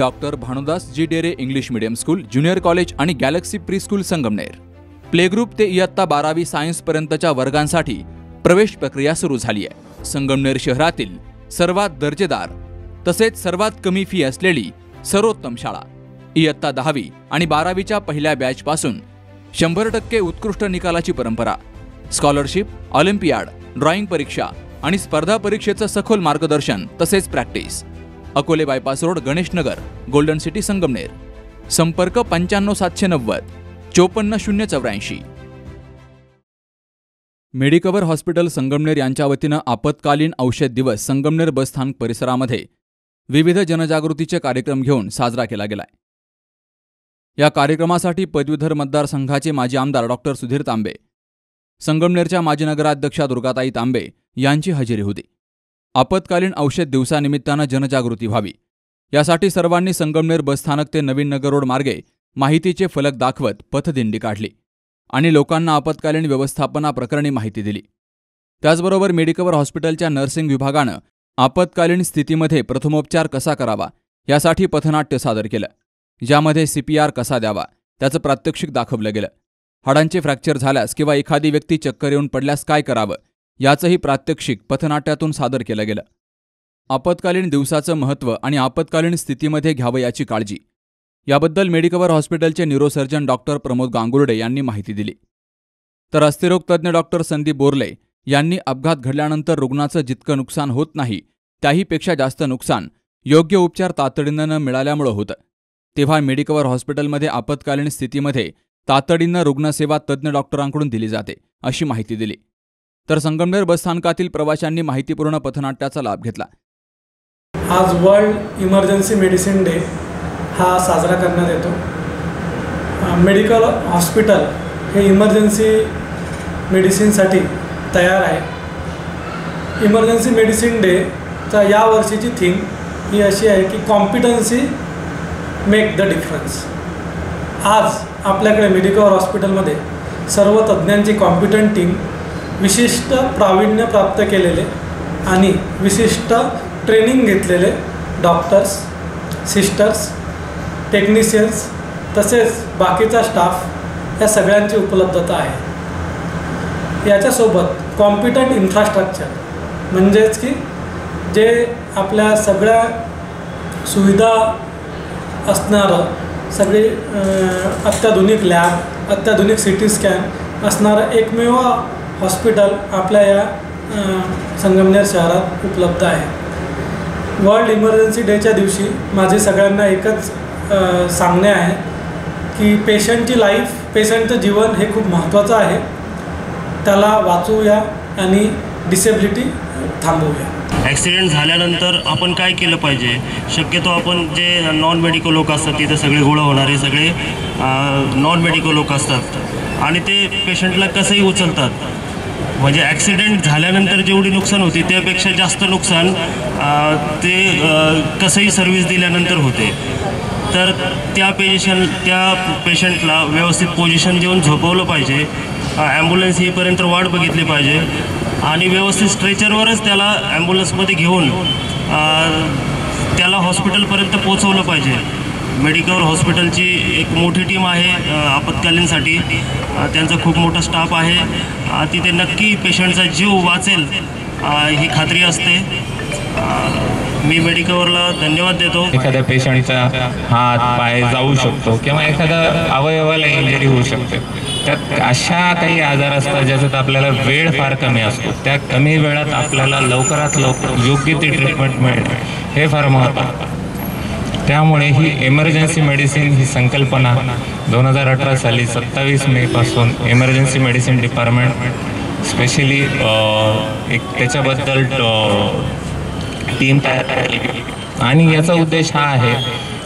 Doctor Bhanudas ji Dere English medium school, junior college आणि Galaxy pre school Sangamner. Playgroup ते इयत्ता 12वी सायन्सपर्यंतच्या वर्गांसाठी प्रवेश प्रक्रिया सुरू झाली आहे। संगमनेर शहरातील सर्वात दर्जेदार तसेच सर्वात कमी फी असलेली सर्वोत्तम शाळा। इयत्ता 10वी आणि 12वीच्या पहिल्या बॅचपासून 100% उत्कृष्ट निकालाची परंपरा। स्कॉलरशिप, ऑलिम्पियाड, ड्रॉइंग परीक्षा आणि स्पर्धा परीक्षेचं सखोल मार्गदर्शन तसेच practice. Akole bypass road, Ganeshnagar, golden city, Sangamner. संपर्क 95 790 54 084। मेडिकव्हर हॉस्पिटल संगमनेर यांच्या वतीनं आपत्कालीन औषध दिवस संगमनेर बसस्थानक परिसरामध्ये विविध जनजागृतीचे कार्यक्रम घेऊन साजरा केला गेलाय। या कार्यक्रमासाठी पदवीधर मतदारसंघाचे माजी आमदार डॉ सुधीर तांबे, संगमनेरच्या माजी नगराध्यक्षा दुर्गाताई तांबे यांची हजेरी होती। आपत्कालीन औषध दिवसानिमित्तानं जनजागृती व्हावी यासाठी सर्वांनी संगमनेर बसस्थानक ते नवीन नगर रोड मार्गे माहितीचे फलक दाखवत पथदिंडी काढली आणि लोकांना आपत्कालीन व्यवस्थापनाप्रकरणी माहिती दिली। त्याचबरोबर मेडिकव्हर हॉस्पिटलच्या नर्सिंग विभागानं आपत्कालीन स्थितीमध्ये प्रथमोपचार कसा करावा यासाठी पथनाट्य सादर केलं, ज्यामध्ये CPR कसा द्यावा त्याचं प्रात्यक्षिक दाखवलं गेलं। हाडांचे फ्रॅक्चर झाल्यास किंवा एखादी व्यक्ती चक्कर येऊन पडल्यास काय करावं याचंही प्रात्यक्षिक पथनाट्यातून सादर केलं गेलं। आपत्कालीन दिवसाचं महत्त्व आणि आपत्कालीन स्थितीमध्ये घ्यावयाची काळजी याबद्दल मेडिकव्हर हॉस्पिटलचे न्यूरोसर्जन डॉ प्रमोद गांगुर्डे यांनी माहिती दिली। तर अस्थिरोग तज्ज्ञ डॉ संदीप बोर्ले यांनी अपघात घडल्यानंतर रुग्णाचं जितकं नुकसान होत नाही त्याहीपेक्षा जास्त नुकसान योग्य उपचार तातडीनं न मिळाल्यामुळे होतं, तेव्हा मेडिकव्हर हॉस्पिटलमध्ये आपत्कालीन स्थितीमध्ये तातडीनं रुग्णसेवा तज्ज्ञ डॉक्टरांकडून दिली जाते अशी माहिती दिली। तर संगमनेर बसस्थानकातील प्रवाशांनी माहितीपूर्ण पथनाट्याचा लाभ घेतला। आज वर्ल्ड इमर्जन्सी मेडिसिन डे हा साजरा करण्यात येतो। मेडिकल हॉस्पिटल हे इमर्जन्सी मेडिसिनसाठी तयार आहे। इमर्जन्सी मेडिसिन डेचा या वर्षीची थीम ही अशी आहे की कॉम्पिटन्सी मेक द डिफरन्स। आज आपल्याकडे मेडिकव्हर हॉस्पिटलमध्ये सर्व तज्ज्ञांची कॉम्पिटंट टीम, विशिष्ट प्रावीण्य प्राप्त केलेले आणि विशिष्ट ट्रेनिंग घेतलेले डॉक्टर्स, सिस्टर्स, टेक्निशियन्स तसेच बाकीचा स्टाफ या सगळ्यांची उपलब्धता आहे। याच्यासोबत कॉम्पिटंट इन्फ्रास्ट्रक्चर म्हणजेच की जे आपल्या सगळ्या सुविधा असणारं, सगळे अत्याधुनिक लॅब, अत्याधुनिक CT स्कॅन असणारं एकमेव हॉस्पिटल आपल्या या संगमनेर शहरात उपलब्ध आहे। वर्ल्ड इमर्जन्सी डेच्या दिवशी माझे सगळ्यांना एकच सांगणे आहे की पेशंटची लाईफ, पेशंटचं जीवन हे खूप महत्त्वाचं आहे। त्याला वाचवूया आणि डिसेबिलिटी थांबवूया। ॲक्सिडेंट झाल्यानंतर आपण काय केलं पाहिजे, शक्यतो आपण जे नॉन मेडिकल लोक असतात तिथे सगळे गोळा होणारे सगळे नॉन मेडिकल लोक असतात आणि ते पेशंटला कसंही उचलतात, म्हणजे ॲक्सिडेंट झाल्यानंतर जेवढी नुकसान होते त्यापेक्षा जास्त नुकसान ते कसंही सर्व्हिस दिल्यानंतर होते। तर त्या पेशंटला व्यवस्थित पोझिशन देऊन झोपवलं पाहिजे, ॲम्ब्युलन्स येईपर्यंत वाट बघितली पाहिजे आणि व्यवस्थित स्ट्रेचरवरच त्याला ॲम्ब्युलन्समध्ये घेऊन त्याला हॉस्पिटलपर्यंत पोचवलं पाहिजे। मेडिकव्हर हॉस्पिटलची एक मोठी टीम आहे आपत्कालीनसाठी, त्यांचा खूप मोठा स्टाफ आहे, तिथे नक्की पेशंटचा जीव वाचेल ही खात्री असते। मी मेडिकव्हरला धन्यवाद देतो। एखाद्या पेशंटचा हात पाय जाऊ शकतो किंवा एखादा अवयवाला इंजरी होऊ शकते, त्यात अशा काही आजार असतात ज्याच्यात आपल्याला वेळ फार कमी असतो, त्या कमी वेळात आपल्याला लवकरात लवकर योग्य ती ट्रीटमेंट मिळणे हे फार महत्त्वाचं आहे। त्यामुळे ही इमर्जन्सी मेडिसिन ही संकल्पना 2018 साली 27 मेपासून इमर्जन्सी मेडिसिन डिपार्टमेंट स्पेशली एक त्याच्याबद्दल टीम तयार केली आणि याचा उद्देश हा आहे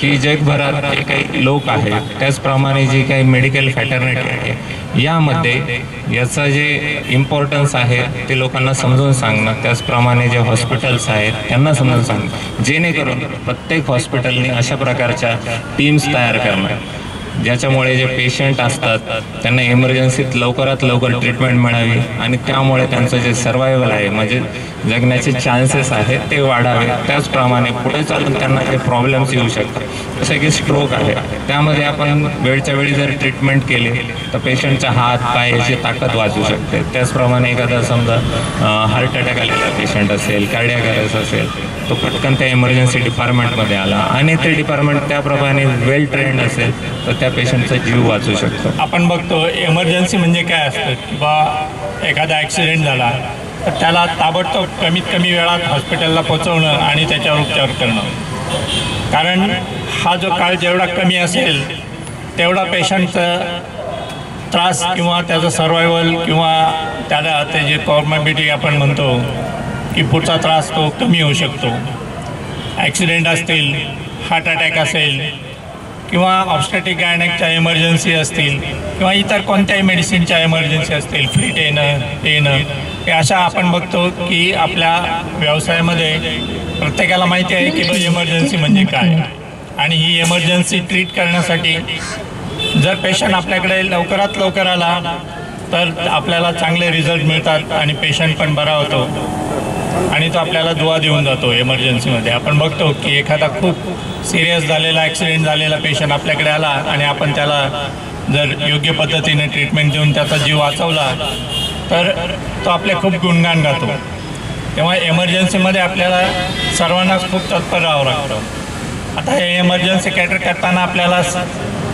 की जगभरात जे काही लोक आहेत त्याचप्रमाणे जी काही मेडिकल फॅटर्निटी आहे यामध्ये याचा जे इम्पॉर्टन्स आहे ते लोकांना समजून सांगणं, त्याचप्रमाणे जे हॉस्पिटल्स आहेत त्यांना समजून सांगणं, जेणेकरून प्रत्येक हॉस्पिटलने अशा प्रकारच्या टीम्स तयार करणं ज्याच्यामुळे जे पेशंट असतात त्यांना इमर्जन्सीत लवकरात लवकर ट्रीटमेंट मिळावी आणि त्यामुळे त्यांचं जे सर्वायवल आहे म्हणजे जगण्याचे चान्सेस आहेत ते वाढावे। त्याचप्रमाणे पुढे चालून त्यांना काही प्रॉब्लेम्स येऊ शकतात जसे की स्ट्रोक आहे त्यामध्ये आपण वेळच्या वेळी जर ट्रीटमेंट केली तर पेशंटचा हात पाय याची ताकद वाढू शकते। त्याचप्रमाणे एखादा समजा हार्ट अटॅक आलेला पेशंट असेल कार्डियाक अरेस्ट असेल तो पटकन त्या इमर्जन्सी डिपार्टमेंटमध्ये आला आणि ते डिपार्टमेंट त्याप्रमाणे वेल ट्रेंड असेल तर त्या पेशंटचा जीव वाचू शकतो। आपण बघतो इमर्जन्सी म्हणजे काय असतं किंवा एखादा ॲक्सिडेंट झाला तर त्याला ताबडतोब कमीत कमी वेळात हॉस्पिटलला पोहोचवणं आणि त्याच्यावर उपचार करणं, कारण हा जो काळ जेवढा कमी असेल तेवढा पेशंटचा त्रास किंवा त्याचं सर्वायवल किंवा त्याला ते जे कॉमॉर्बिडिटी आपण म्हणतो की पुढचा त्रास तो कमी होऊ शकतो। ॲक्सिडेंट असतील, हार्ट अटॅक असेल किंवा ऑब्स्टॅटिक गायनेकच्या इमर्जन्सी असतील किंवा इतर कोणत्याही मेडिसिनच्या इमर्जन्सी असतील, फिट येणं हे अशा आपण बघतो की आपल्या व्यवसायामध्ये प्रत्येकाला माहिती आहे की ही इमर्जन्सी म्हणजे काय आणि ही इमर्जन्सी ट्रीट करण्यासाठी जर पेशंट आपल्याकडे लवकरात लवकर आला तर आपल्याला चांगले रिझल्ट मिळतात आणि पेशंट पण बरा होतो आणि तो आपल्याला दुवा देऊन जातो। इमर्जन्सीमध्ये आपण बघतो की एखादा खूप सिरियस झालेला ॲक्सिडेंट झालेला पेशंट आपल्याकडे आला आणि आपण त्याला जर योग्य पद्धतीने ट्रीटमेंट देऊन त्याचा जीव वाचवला तर तो आपले खूप गुणगान गातो। तेव्हा इमर्जन्सीमध्ये आपल्याला सर्वांना खूप तत्पर राहावं लागतं। आता हे इमर्जन्सी कॅटर करताना आपल्याला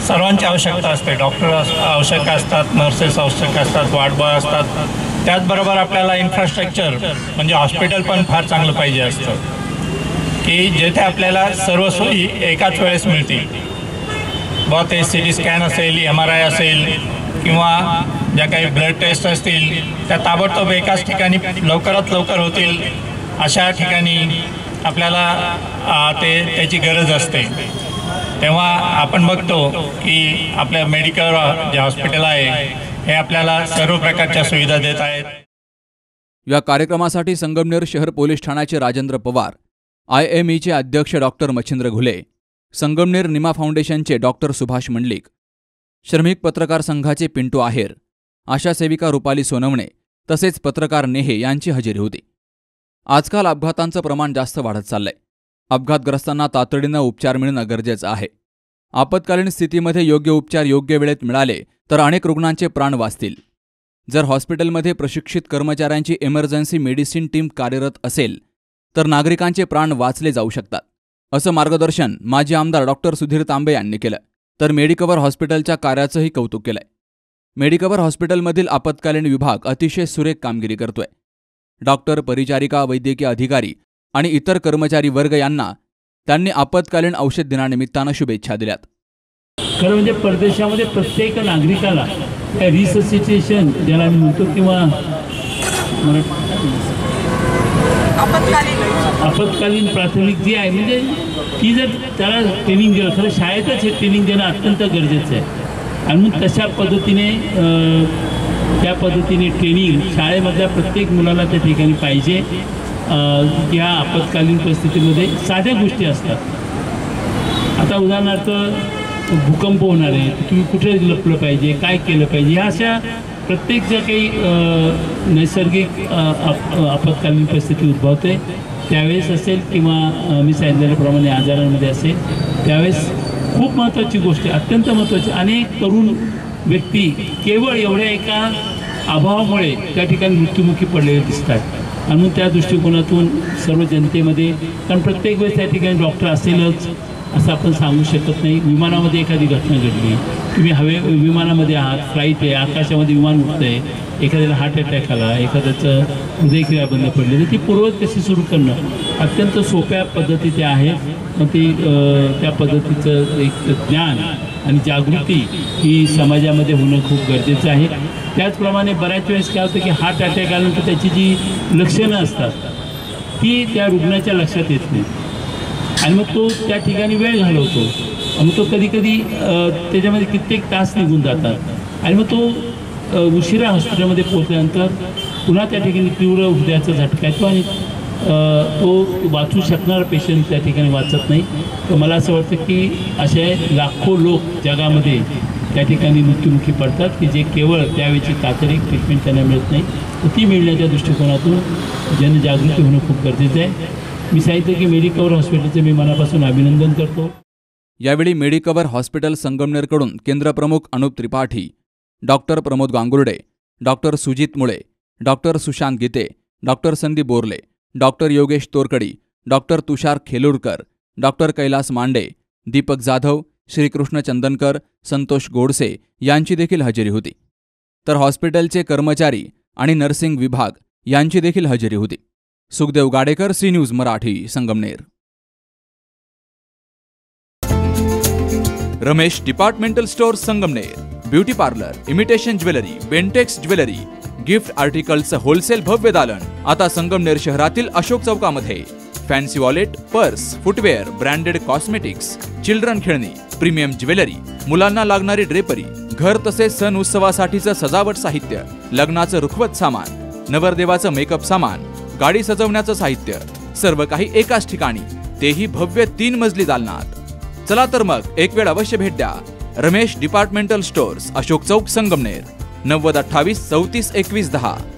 सर्वांची आवश्यकता असते, डॉक्टर आवश्यक असतात, नर्सेस आवश्यक असतात, वार्ड बॉय असतात, त्याचबरोबर आपल्याला इन्फ्रास्ट्रक्चर म्हणजे हॉस्पिटल पण फार चांगलं पाहिजे असतं की जेथे आपल्याला सर्व सोयी एकाच वेळेस मिळतील। व ते CT स्कॅन असेल, MRI असेल किंवा ज्या काही ब्लड टेस्ट असतील त्या ताबडतोब एकाच ठिकाणी लवकरात लवकर होतील अशा ठिकाणी आपल्याला त्याची गरज असते। तेव्हा आपण बघतो की आपल्या मेडिकव्हर जे हॉस्पिटल आहे हे आपल्याला सर्व प्रकारच्या सुविधा देत आहेत। या कार्यक्रमासाठी संगमनेर शहर पोलीस ठाण्याचे राजेंद्र पवार, IME चे अध्यक्ष डॉ मछिन्द्र घुले, संगमनेर निमा फाउंडेशनचे डॉ सुभाष मंडलिक, श्रमिक पत्रकार संघाचे पिंटू आहेर, आशा सेविका रुपाली सोनवणे तसेच पत्रकार नेहे यांची हजेरी होती। आजकाल अपघातांचं प्रमाण जास्त वाढत चाललंय। अपघातग्रस्तांना तातडीनं उपचार मिळणं गरजेचं आहे। आपत्कालीन स्थितीमध्ये योग्य उपचार योग्य वेळेत मिळाले तर अनेक रुग्णांचे प्राण वाचतील। जर हॉस्पिटलमध्ये प्रशिक्षित कर्मचाऱ्यांची इमर्जन्सी मेडिसिन टीम कार्यरत असेल तर नागरिकांचे प्राण वाचले जाऊ शकतात, असं मार्गदर्शन माजी आमदार डॉ सुधीर तांबे यांनी केलं। तर मेडिकव्हर हॉस्पिटलच्या कार्याचंही कौतुक केलंय। मेडिकव्हर हॉस्पिटलमधील आपत्कालीन विभाग अतिशय सुरेख कामगिरी करतोय। डॉक्टर, परिचारिका, वैद्यकीय अधिकारी आणि इतर कर्मचारी वर्ग यांना त्यांनी आपत्कालीन औषध दिनानिमित्तानं शुभेच्छा दिल्यात। खरं म्हणजे परदेशामध्ये प्रत्येक नागरिकाला रिससिटेशन ज्याला आम्ही म्हणतो किंवा आपत्कालीन प्राथमिक जी आहे म्हणजे ती जर त्याला ट्रेनिंग देणं, खरं शाळेतच हे ट्रेनिंग देणं अत्यंत गरजेचं आहे आणि मग तशा पद्धतीने त्या पद्धतीने ट्रेनिंग शाळेमधल्या प्रत्येक मुलाला त्या ठिकाणी पाहिजे। या आपत्कालीन परिस्थितीमध्ये साध्या गोष्टी असतात, आता उदाहरणार्थ भूकंप होणार आहे तुम्ही कुठे लपलं पाहिजे, काय केलं पाहिजे, ह्या अशा प्रत्येक ज्या काही नैसर्गिक आपत्कालीन परिस्थिती उद्भवते त्यावेळेस असेल किंवा मी सांगितल्याप्रमाणे आजारांमध्ये असेल त्यावेळेस खूप महत्त्वाची गोष्ट, अत्यंत महत्त्वाची। अनेक तरुण व्यक्ती केवळ एवढ्या एका अभावामुळे त्या ठिकाणी मृत्युमुखी पडलेले दिसतात आणि मग त्या दृष्टिकोनातून सर्व जनतेमध्ये, कारण प्रत्येक वेळेस त्या ठिकाणी डॉक्टर असेलच असं आपण सांगू शकत नाही। विमानामध्ये एखादी घटना घडली, तुम्ही विमानामध्ये आहात, फ्लाईट आहे, आकाशामध्ये विमान उठतं आहे, एखाद्याला हार्ट अटॅक आला, एखाद्याचं हृदयक्रिया बंद पडली तर ती पूर्वज कशी सुरू करणं अत्यंत सोप्या पद्धती त्या आहेत। मग ती त्या पद्धतीचं एक ज्ञान आणि जागृती ही समाजामध्ये होणं खूप गरजेचं आहे। त्याचप्रमाणे बऱ्याच वेळेस काय होतं की हार्ट अटॅक आल्यानंतर त्याची जी लक्षणं असतात ती त्या रुग्णाच्या लक्षात येत नाही आणि मग तो त्या ठिकाणी वेळ घालवतो आणि तो कधीकधी त्याच्यामध्ये कित्येक तास निघून जातात आणि मग तो उशिरा हॉस्पिटलमध्ये पोहोचल्यानंतर पुन्हा त्या ठिकाणी तीव्र हृदयाचा झटका येतो आणि तो वाचू शकणारा पेशंट त्या ठिकाणी वाचत नाही। तर मला असं वाटतं की असे लाखो लोक जगामध्ये त्या ठिकाणी मृत्युमुखी पडतात की जे केवळ त्यावेळची तातडीची ट्रीटमेंट त्यांना मिळत नाही। तर ती मिळण्याच्या दृष्टिकोनातून जनजागृती होणं खूप गरजेचं आहे। मी सांगितलं की मेडिकव्हर हॉस्पिटलचे मी मनापासून अभिनंदन करतो। यावेळी मेडिकव्हर हॉस्पिटल संगमनेरकडून केंद्र प्रमुख अनुप त्रिपाठी, डॉ प्रमोद गांगुर्डे, डॉ सुजीत मुले, डॉ सुशांत गीते, डॉ संदीप बोर्ले, डॉ योगेशरकड़ी, डॉ तुषार खेलोरकर, डॉ कैलास मांडे, दीपक जाधव, श्रीकृष्ण चंदनकर, सतोष गोड़से यांची देखील हजेरी होती। तर हॉस्पिटलचे कर्मचारी आणि नर्सिंग विभाग यांची देखील हजेरी होती। Sukhdev Gadekar, C news Marathi, Sangamner. Ramesh departmental store Sangamner, beauty parlour, imitation jewellery, Bentex jewellery, gift आर्टिकल्सचं होलसेल भव्य दालन आता संगमनेर शहरातील अशोक चौकामध्ये। Fancy wallet, purse, footwear, branded cosmetics, children खेळणी, प्रीमियम ज्वेलरी, मुलांना लागणारी ड्रेपरी, घर तसेच सण उत्सवासाठीचं सजावट साहित्य, लग्नाचं रुखवत सामान, नवरदेवाचं मेकअप सामान, गाडी सजवण्याचं साहित्य, सर्व काही एकाच ठिकाणी, तेही भव्य 3 मजली दालनात। चला तर मग एक वेळ अवश्य भेट द्या। रमेश डिपार्टमेंटल स्टोर्स, अशोक चौक, संगमनेर। 9028 342110।